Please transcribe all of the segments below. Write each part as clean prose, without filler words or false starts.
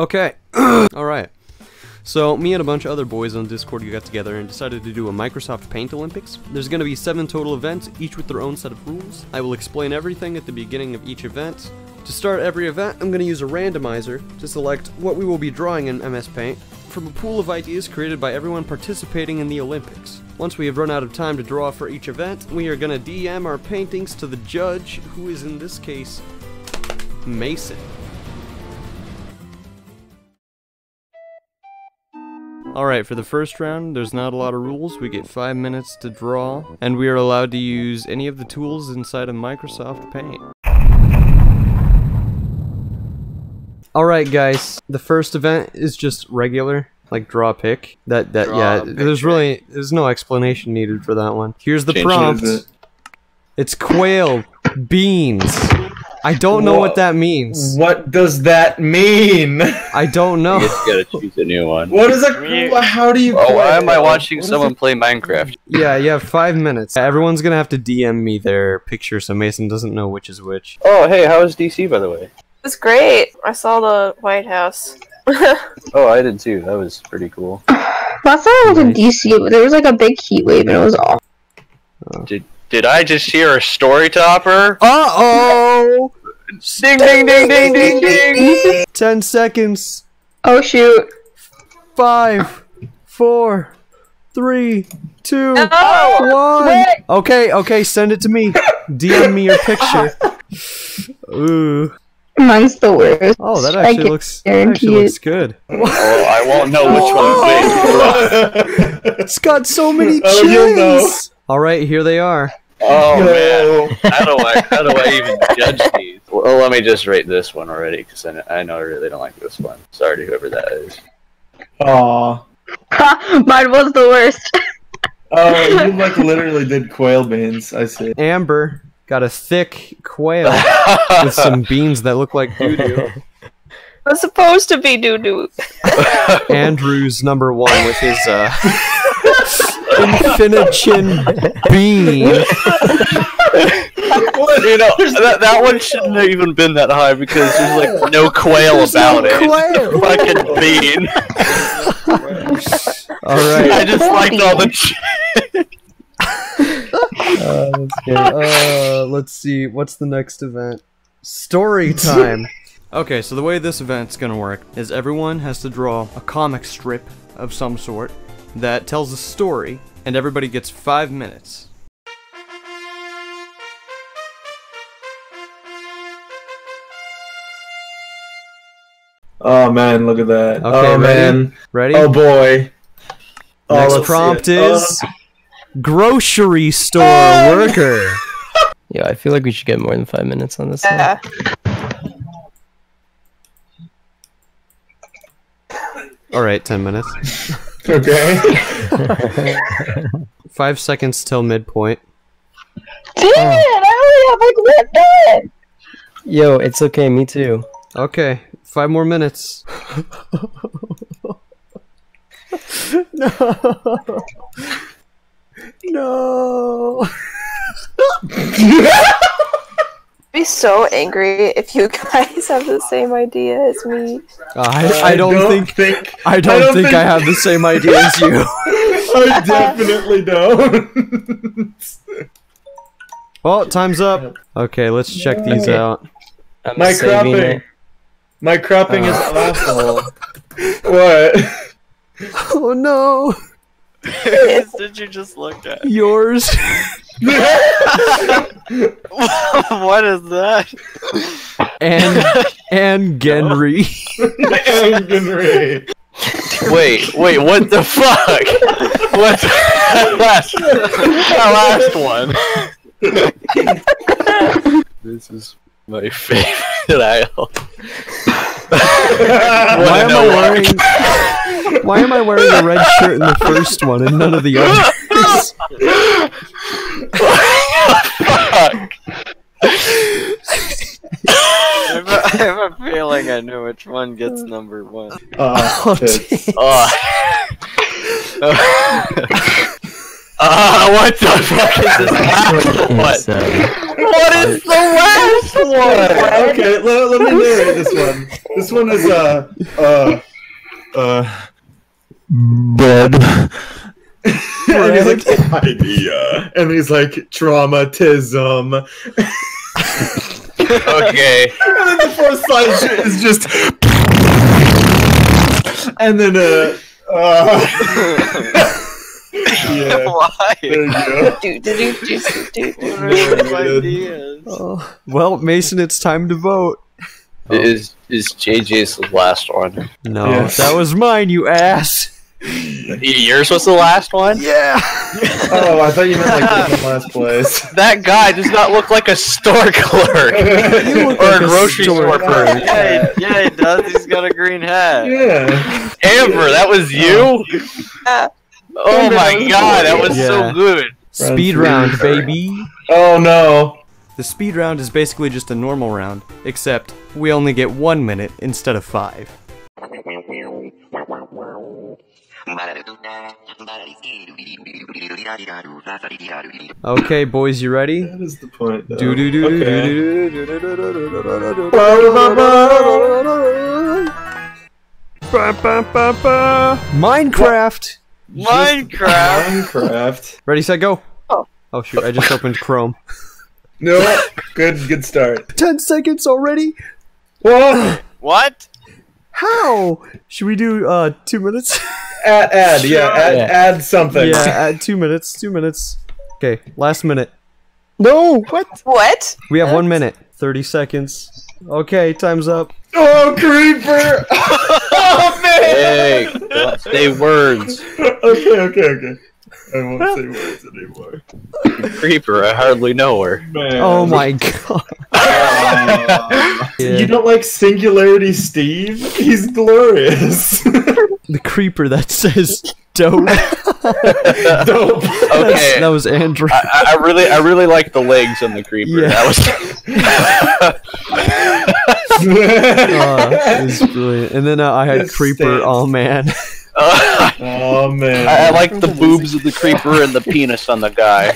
Okay. Alright. So, me and a bunch of other boys on Discord got together and decided to do a Microsoft Paint Olympics. There's going to be 7 total events, each with their own set of rules. I will explain everything at the beginning of each event. To start every event, I'm going to use a randomizer to select what we will be drawing in MS Paint from a pool of ideas created by everyone participating in the Olympics. Once we have run out of time to draw for each event, we are going to DM our paintings to the judge, who is in this case, Mason. Alright, for the first round, there's not a lot of rules. We get 5 minutes to draw, and we are allowed to use any of the tools inside of Microsoft Paint. Alright guys, the first event is just regular, like draw pick. There's no explanation needed for that one. Here's the prompt. It's quail beans. I don't know what that means. What does that mean? I don't know. You just gotta choose a new one. What is a... How do you... Oh, why am I watching someone play Minecraft? Yeah, you have 5 minutes. Everyone's gonna have to DM me their picture so Mason doesn't know which is which. Oh, hey, how is DC, by the way? It's great. I saw the White House. Oh, I did too. That was pretty cool. Last time I was in DC, but there was like a big heat wave and it was awful. Oh. Did I just hear a story topper? Uh-oh! Ding, ding, ding, ding, ding, ding! 10 seconds. Oh, shoot. 5, 4, 3, 2, 1. What? Okay, okay, send it to me. DM me your picture. Ooh. Mine's the worst. Oh, that actually looks good. Oh, I won't know which one's which. It's got so many chins. Alright, here they are. Oh man, how do I even judge these? Well, let me just rate this one already, because I know I really don't like this one. Sorry to whoever that is. Aww. Mine was the worst. Oh, you like literally did quail beans, I see. Amber got a thick quail with some beans that look like doo-doo. That's supposed to be doo-doo. Andrew's number one with his, Infinite-chin bean. Well, you know, that one shouldn't have even been that high because there's like no quail about it. Fucking bean. Alright. I just liked all the let's see, what's the next event? Story time. Okay, so the way this event's gonna work is everyone has to draw a comic strip of some sort that tells a story, and everybody gets 5 minutes. Oh man, look at that. Okay, oh man. Ready? Oh boy. Oh, next prompt is grocery store worker. Yeah, I feel like we should get more than 5 minutes on this one. Alright, 10 minutes. Okay. 5 seconds till midpoint. Dang it! I only have like 1 minute! Yo, it's okay, me too. Okay, 5 more minutes. No! No! I'd be so angry if you guys have the same idea as me. I don't think I have the same idea as you. I definitely don't. Well, time's up. Okay, let's check these out. My cropping is awful. What? Oh no! Did you just look at yours? What is that? And Genry. And Genry. Wait, what the fuck? What's that last one? This is my favorite aisle. Why am I wearing a red shirt in the first one and none of the others? Fuck. I have a feeling I know which one gets number one. Oh, what the fuck is this? What? What is the last one? Okay, let me narrate this one. This one is bed. And he's like idea, and he's like traumatism. Okay. And then the fourth slide is just, and then yeah. Why? There you go. Oh, well, Mason, it's time to vote. Oh. Is JJ's the last one? No, yes. That was mine, you ass. Yours was the last one? Yeah. Oh, I thought you meant like the last place. That guy does not look like a store clerk. Or a grocery store clerk. Yeah, he does. He's got a green hat. Yeah. Amber, that was you? Oh my god, that was so good. Speed round, baby. Oh no. The speed round is basically just a normal round, except we only get 1 minute instead of 5. Okay, boys, you ready? That is the point, though. Minecraft! Minecraft! Ready, set, go! Oh shoot, I just opened Chrome. No, good start. 10 seconds already? What? What? How? Should we do 2 minutes? Add something. Yeah, add 2 minutes. 2 minutes. Okay, last minute. No. What? We have 1 minute. 30 seconds. Okay, time's up. Oh, creeper! Oh man! Hey, God, say words. Okay. I won't say words anymore. Creeper, I hardly know her. Man. Oh my god. Yeah. You don't like Singularity Steve? He's glorious. The creeper that says dope. Dope. Okay. That was Andrew. I really like the legs on the creeper. Yeah. That was it was brilliant. And then I had creeper, oh man. Oh man. I like the boobs of the creeper and the penis on the guy.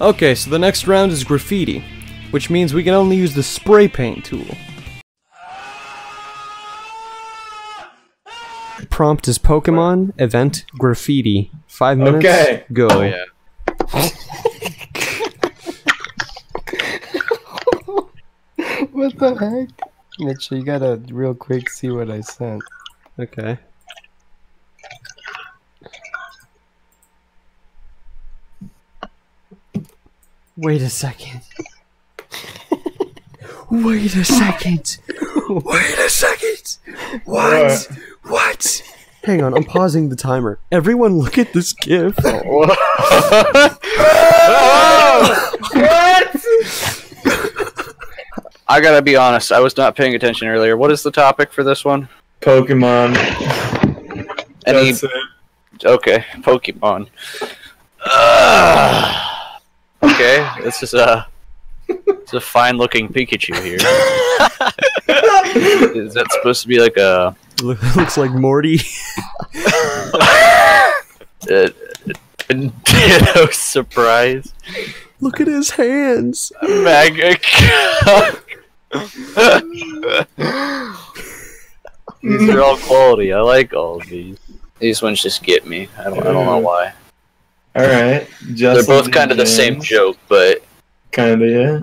Okay, so the next round is graffiti, which means we can only use the spray paint tool. Prompt is Pokemon, event, graffiti. 5 minutes, okay. Go. Oh, yeah. What the heck? Mitchell, you gotta real quick see what I sent. Okay. Wait a second. Wait a second. Wait a second. What? What? Hang on, I'm pausing the timer. Everyone look at this GIF. Oh, what? I gotta be honest, I was not paying attention earlier. What is the topic for this one? Pokemon. That's it. Okay, Pokemon. Okay, this is it's a fine-looking Pikachu here. Is that supposed to be like a? Looks like Morty. Nintendo surprise. Look at his hands. Mega cock. These are all quality. I like all of these. These ones just get me. I don't know why. All right, they're both kind of the same joke, but kind of yeah.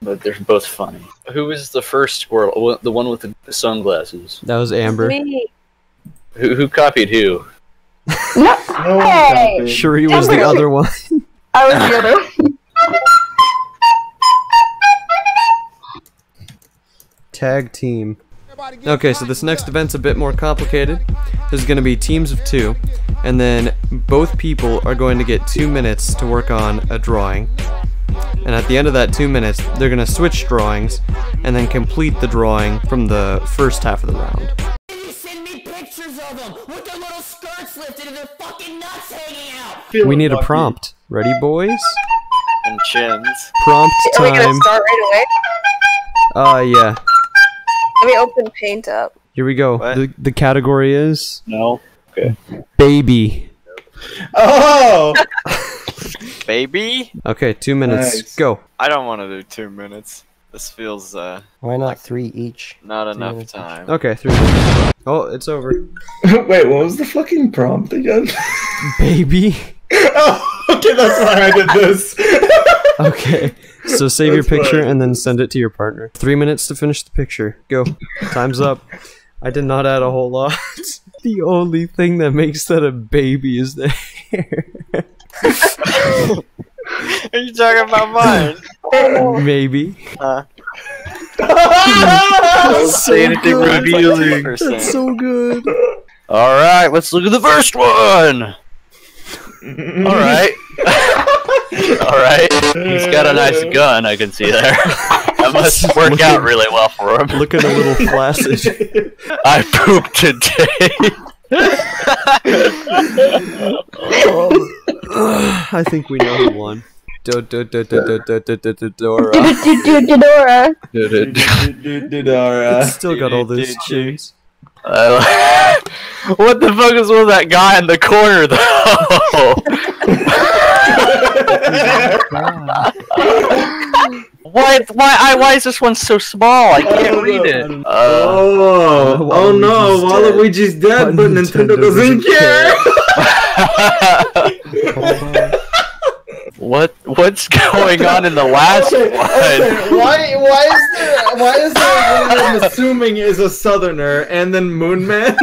But they're both funny. Who was the first squirrel? The one with the sunglasses. That was Amber. Me. Who copied who? No, no one copied. Sheree was the other one. I was the other one. Tag team. Okay, so this next event's a bit more complicated. There's going to be teams of 2, and then both people are going to get 2 minutes to work on a drawing. And at the end of that 2 minutes, they're going to switch drawings and then complete the drawing from the first half of the round. We need a prompt. Ready, boys? And chins. Prompt time. Are we going to start right away? Yeah. Let me open Paint up. Here we go. The category is... No. Okay. Baby. Oh! baby. Okay, 2 minutes. Nice. Go. I don't want to do 2 minutes. This feels, Why not like 3 each? Not enough time. Each. Okay, 3 minutes. Oh, it's over. Wait, what was the fucking prompt again? Baby. Oh, okay, that's why I did this. Okay, so save that's your picture funny. And then send it to your partner. 3 minutes to finish the picture. Go. Time's up. I did not add a whole lot. The only thing that makes that a baby is the hair. Are you talking about mine? Oh. Maybe. Don't say anything revealing. That's so good. Alright, let's look at the first one! Alright. Alright. He's got a nice gun, I can see there. That must work out really well for him. Looking a little flaccid. I pooped today. I think we know who won. Dora. It's still got all those shoes. What the fuck is with that guy in the corner though? Why is this one so small? I can't read it. Oh no, Waluigi's dead, but Nintendo doesn't care. What's going on in the last one? Why is there one that I'm assuming is a southerner and then Moonman?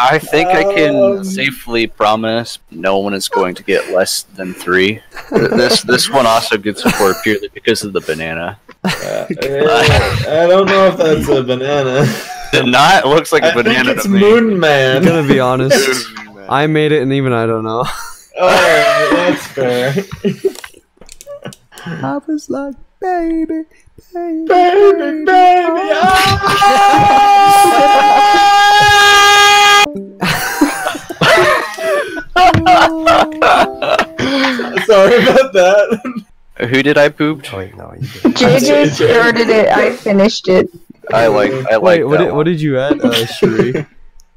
I think I can safely promise no one is going to get less than 3. This one also gets 4 purely because of the banana. I don't know if that's a banana. Did not. It looks like a banana. It's Moonman. I'm gonna be honest. I made it, and even I don't know. Oh, that's fair. I was like, baby, baby, baby, baby. Oh! Sorry about that. Who did I poop? Oh, wait, no, you didn't. JJ started it. I finished it. Wait, what did you add, Sheree?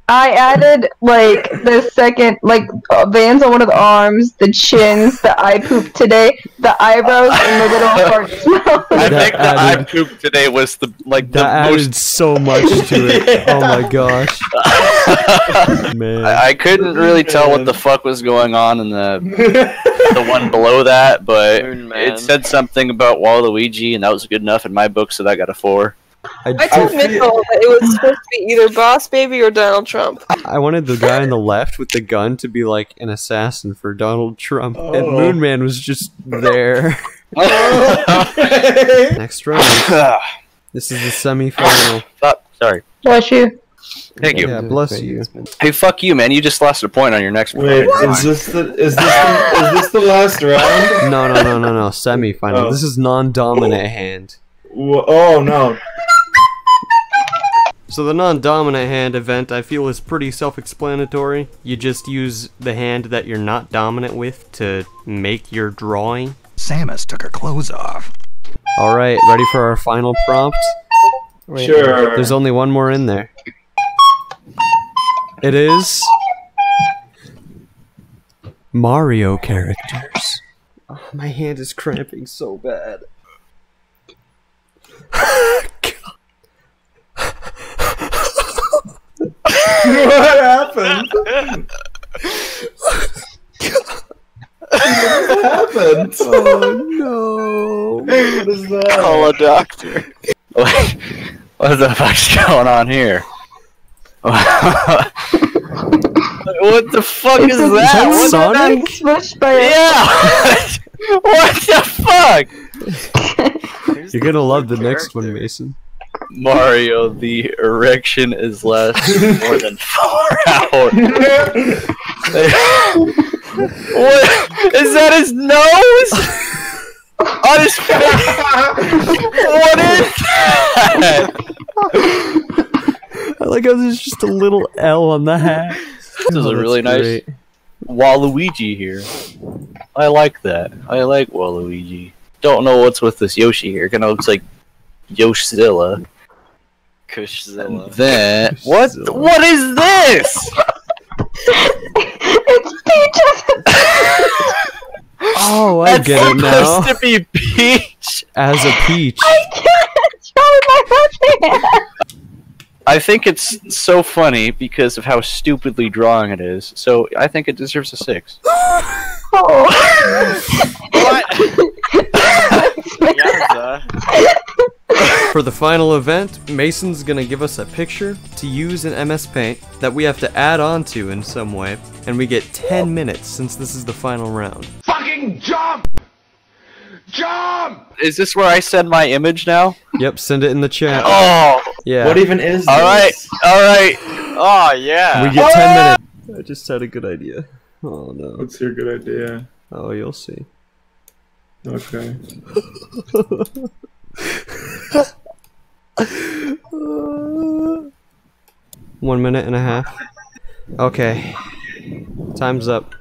I added, like, the second, like, bands on one of the arms, the chins, the I pooped today, the eyebrows, and the little hearts. I think the I pooped today was the, like, the that most... added so much to it. Yeah. Oh my gosh. Man. I couldn't really tell what the fuck was going on in the one below that, but it said something about Waluigi, and that was good enough in my book, so that got a 4. I told Nicole that it was supposed to be either Boss Baby or Donald Trump. I wanted the guy on the left with the gun to be like an assassin for Donald Trump, and Moonman was just there. Next round. This is the semi-final. Sorry. Bless you. Thank you. Yeah, bless you. Hey, fuck you, man! You just lost a point on your next round. Wait, is this the last round? No. Semi-final. Oh. This is non-dominant hand. Oh no. So the non-dominant hand event, I feel, is pretty self-explanatory. You just use the hand that you're not dominant with to make your drawing. Samus took her clothes off. Alright, ready for our final prompt? Wait, sure. There's only one more in there. It is... Mario characters. Oh, my hand is cramping so bad. What happened? What happened? Oh no! What is that? Call a doctor. What the fuck's going on here? What the fuck is that? Is that Sonic? Smushed by yeah. What the fuck? You're gonna love the next one, Mason. Mario, the erection is lasting more than 4 hours. What? Is that his nose? On his face? What is that? I like how there's just a little L on the hat. This is a really nice Waluigi here. I like that. I like Waluigi. Don't know what's with this Yoshi here. Kind of looks like Yoshzilla. Kushzilla. What is this? It's Peach. Oh, I that's get it now. That's supposed to be Peach. As a peach. I can't draw with my left hand. I think it's so funny because of how stupidly drawing it is. So I think it deserves a 6. Oh. What? For the final event, Mason's gonna give us a picture to use in MS Paint that we have to add on to in some way, and we get 10 minutes since this is the final round. Fucking jump! Jump! Is this where I send my image now? Yep, send it in the chat. Oh! Yeah. What even is this? Alright, alright. Oh, yeah. We get 10 minutes. I just had a good idea. Oh, no. What's your good idea? Oh, you'll see. Okay. One minute and a half. Okay. Time's up.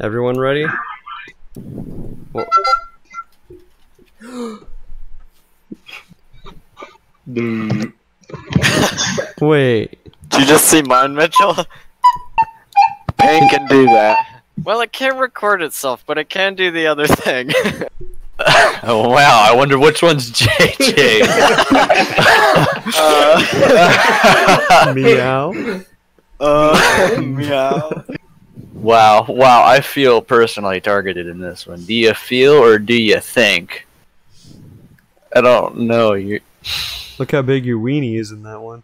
Everyone ready? Wait. Did you just see mine, Mitchell? Paint can do that. Well, it can't record itself, but it can do the other thing. Oh, wow, I wonder which one's JJ. Meow. Meow. Wow, wow, I feel personally targeted in this one. Do you feel or do you think? I don't know. You look how big your weenie is in that one.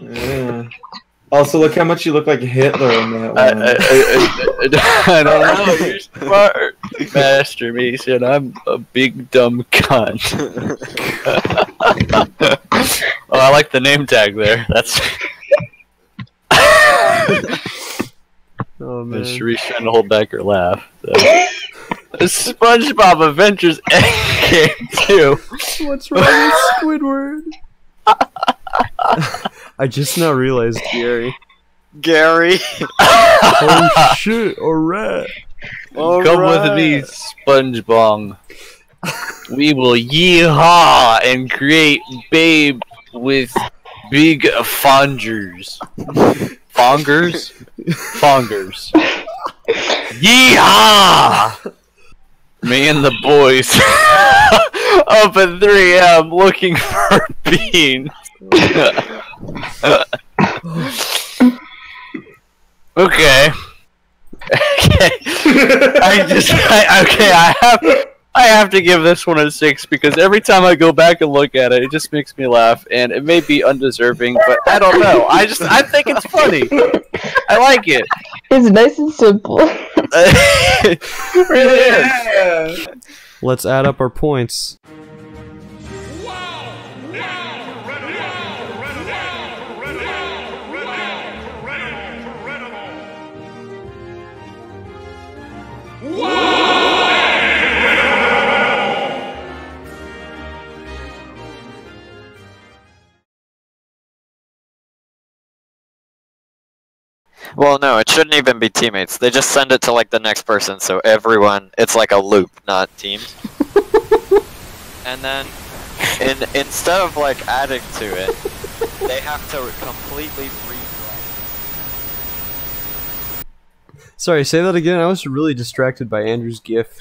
Yeah. Also, look how much you look like Hitler in that one. I don't know, you're smart. Master Mason, I'm a big dumb cunt. Oh, I like the name tag there. That's... Oh, man. She's trying to hold back her laugh. So. SpongeBob Adventures Endgame 2. What's wrong with Squidward? I just now realized Gary. Gary. Oh shit! Alright. Come with me, SpongeBong. We will yeehaw and create babe with big fongers. Fongers. Fongers. Yeehaw! Me and the boys up at 3 AM looking for beans. Okay. I have to give this one a 6 because every time I go back and look at it, it just makes me laugh, and it may be undeserving, but I don't know. I think it's funny. I like it. It's nice and simple. It really is. Let's add up our points. Well, no, it shouldn't even be teammates. They just send it to, like, the next person, so everyone... It's like a loop, not teams. And then, instead of, like, adding to it, they have to completely redraw. Sorry, say that again. I was really distracted by Andrew's GIF.